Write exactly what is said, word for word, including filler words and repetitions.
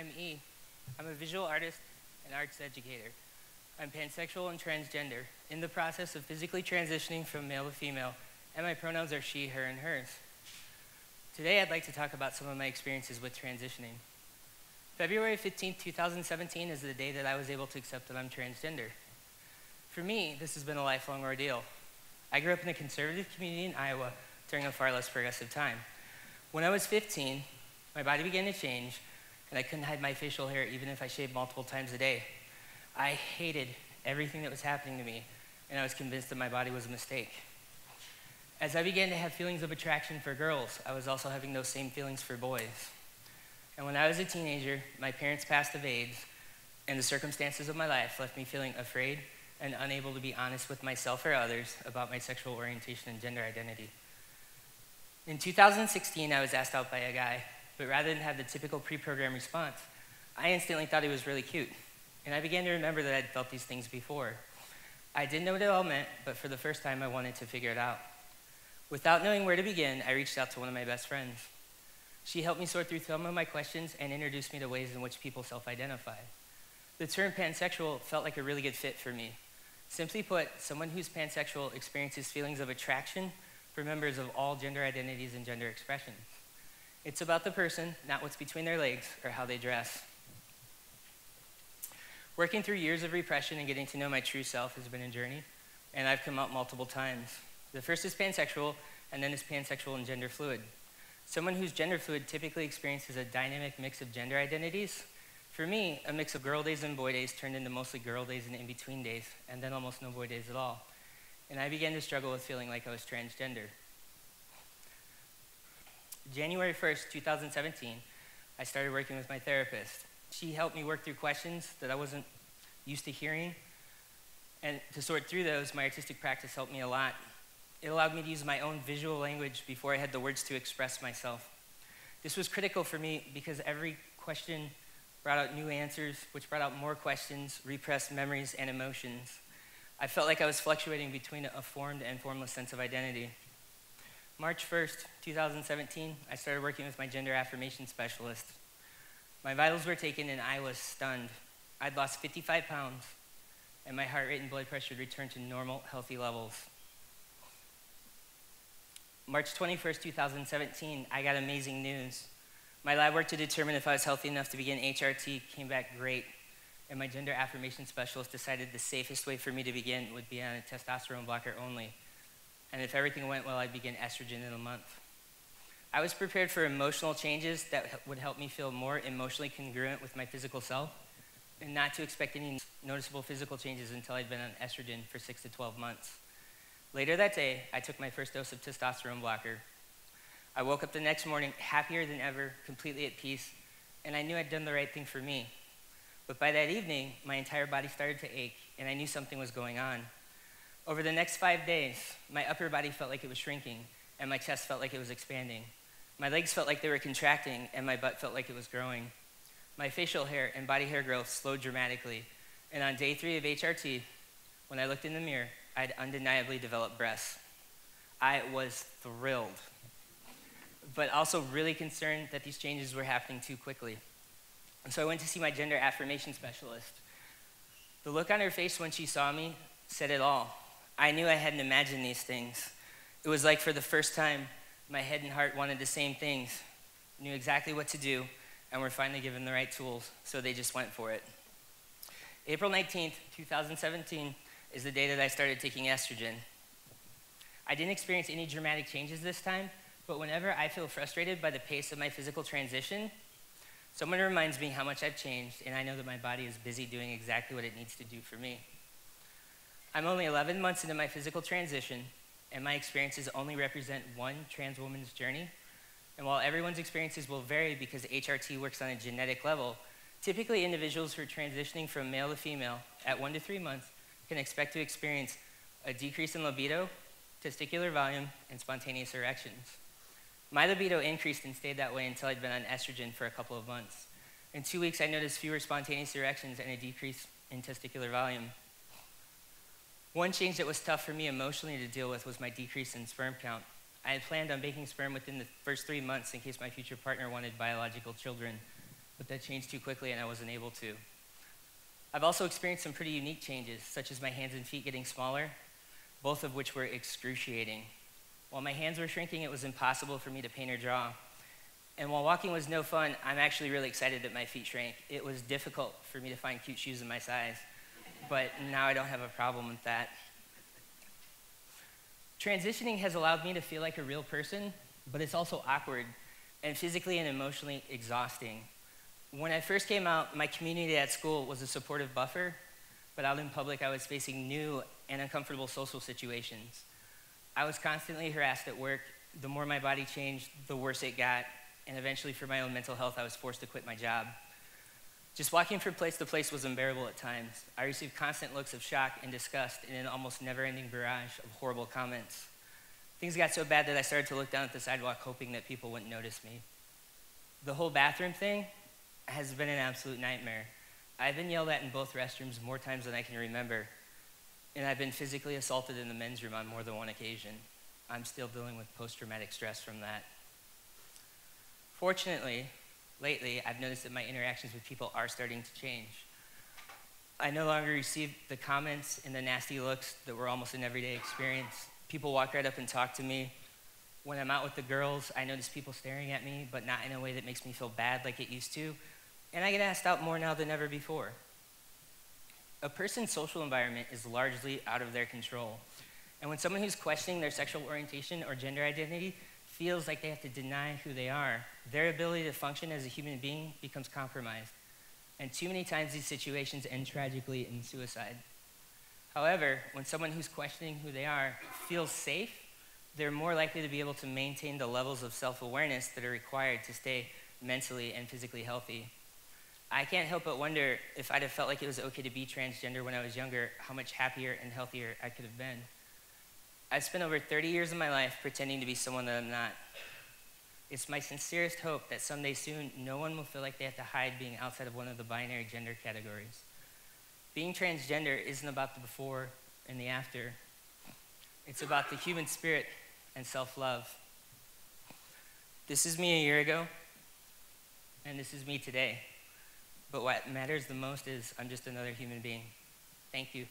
I'm E. I'm a visual artist and arts educator. I'm pansexual and transgender, in the process of physically transitioning from male to female, and my pronouns are she, her, and hers. Today, I'd like to talk about some of my experiences with transitioning. February fifteenth, two thousand seventeen is the day that I was able to accept that I'm transgender. For me, this has been a lifelong ordeal. I grew up in a conservative community in Iowa during a far less progressive time. When I was fifteen, my body began to change, and I couldn't hide my facial hair even if I shaved multiple times a day. I hated everything that was happening to me, and I was convinced that my body was a mistake. As I began to have feelings of attraction for girls, I was also having those same feelings for boys. And when I was a teenager, my parents passed of age, and the circumstances of my life left me feeling afraid and unable to be honest with myself or others about my sexual orientation and gender identity. In two thousand sixteen, I was asked out by a guy, but rather than have the typical pre-programmed response, I instantly thought he was really cute. And I began to remember that I'd felt these things before. I didn't know what it all meant, but for the first time, I wanted to figure it out. Without knowing where to begin, I reached out to one of my best friends. She helped me sort through some of my questions and introduced me to ways in which people self-identify. The term pansexual felt like a really good fit for me. Simply put, someone who's pansexual experiences feelings of attraction for members of all gender identities and gender expressions. It's about the person, not what's between their legs or how they dress. Working through years of repression and getting to know my true self has been a journey, and I've come out multiple times. The first is pansexual, and then is pansexual and gender fluid. Someone who's gender fluid typically experiences a dynamic mix of gender identities. For me, a mix of girl days and boy days turned into mostly girl days and in-between days, and then almost no boy days at all. And I began to struggle with feeling like I was transgender. January first, two thousand seventeen, I started working with my therapist. She helped me work through questions that I wasn't used to hearing. And to sort through those, my artistic practice helped me a lot. It allowed me to use my own visual language before I had the words to express myself. This was critical for me because every question brought out new answers, which brought out more questions, repressed memories, and emotions. I felt like I was fluctuating between a formed and formless sense of identity. March first, two thousand seventeen, I started working with my gender affirmation specialist. My vitals were taken and I was stunned. I'd lost fifty-five pounds, and my heart rate and blood pressure had returned to normal, healthy levels. March twenty-first, two thousand seventeen, I got amazing news. My lab work to determine if I was healthy enough to begin H R T came back great, and my gender affirmation specialist decided the safest way for me to begin would be on a testosterone blocker only, and if everything went well, I'd begin estrogen in a month. I was prepared for emotional changes that would help me feel more emotionally congruent with my physical self and not to expect any noticeable physical changes until I'd been on estrogen for six to twelve months. Later that day, I took my first dose of testosterone blocker. I woke up the next morning happier than ever, completely at peace, and I knew I'd done the right thing for me. But by that evening, my entire body started to ache, and I knew something was going on. Over the next five days, my upper body felt like it was shrinking, and my chest felt like it was expanding. My legs felt like they were contracting, and my butt felt like it was growing. My facial hair and body hair growth slowed dramatically, and on day three of H R T, when I looked in the mirror, I had undeniably developed breasts. I was thrilled, but also really concerned that these changes were happening too quickly. And so I went to see my gender affirmation specialist. The look on her face when she saw me said it all. I knew I hadn't imagined these things. It was like for the first time, my head and heart wanted the same things, knew exactly what to do, and were finally given the right tools, so they just went for it. April nineteenth, two thousand seventeen is the day that I started taking estrogen. I didn't experience any dramatic changes this time, but whenever I feel frustrated by the pace of my physical transition, someone reminds me how much I've changed, and I know that my body is busy doing exactly what it needs to do for me. I'm only eleven months into my physical transition, and my experiences only represent one trans woman's journey. And while everyone's experiences will vary because H R T works on a genetic level, typically individuals who are transitioning from male to female at one to three months can expect to experience a decrease in libido, testicular volume, and spontaneous erections. My libido increased and stayed that way until I'd been on estrogen for a couple of months. In two weeks, I noticed fewer spontaneous erections and a decrease in testicular volume. One change that was tough for me emotionally to deal with was my decrease in sperm count. I had planned on banking sperm within the first three months in case my future partner wanted biological children. but that changed too quickly and I wasn't able to. I've also experienced some pretty unique changes, such as my hands and feet getting smaller, both of which were excruciating. While my hands were shrinking, it was impossible for me to paint or draw. And while walking was no fun, I'm actually really excited that my feet shrank. It was difficult for me to find cute shoes in my size, but now I don't have a problem with that. Transitioning has allowed me to feel like a real person, but it's also awkward and physically and emotionally exhausting. When I first came out, my community at school was a supportive buffer, but out in public, I was facing new and uncomfortable social situations. I was constantly harassed at work. The more my body changed, the worse it got, and eventually for my own mental health, I was forced to quit my job. Just walking from place to place was unbearable at times. I received constant looks of shock and disgust and an almost never-ending barrage of horrible comments. Things got so bad that I started to look down at the sidewalk hoping that people wouldn't notice me. The whole bathroom thing has been an absolute nightmare. I've been yelled at in both restrooms more times than I can remember, and I've been physically assaulted in the men's room on more than one occasion. I'm still dealing with post-traumatic stress from that. Fortunately, lately, I've noticed that my interactions with people are starting to change. I no longer receive the comments and the nasty looks that were almost an everyday experience. People walk right up and talk to me. When I'm out with the girls, I notice people staring at me, but not in a way that makes me feel bad like it used to. And I get asked out more now than ever before. A person's social environment is largely out of their control. And when someone who's questioning their sexual orientation or gender identity feels like they have to deny who they are, their ability to function as a human being becomes compromised. And too many times these situations end tragically in suicide. However, when someone who's questioning who they are feels safe, they're more likely to be able to maintain the levels of self-awareness that are required to stay mentally and physically healthy. I can't help but wonder if I'd have felt like it was okay to be transgender when I was younger, how much happier and healthier I could have been. I've spent over thirty years of my life pretending to be someone that I'm not. It's my sincerest hope that someday soon, no one will feel like they have to hide being outside of one of the binary gender categories. Being transgender isn't about the before and the after. It's about the human spirit and self-love. This is me a year ago, and this is me today. But what matters the most is I'm just another human being. Thank you.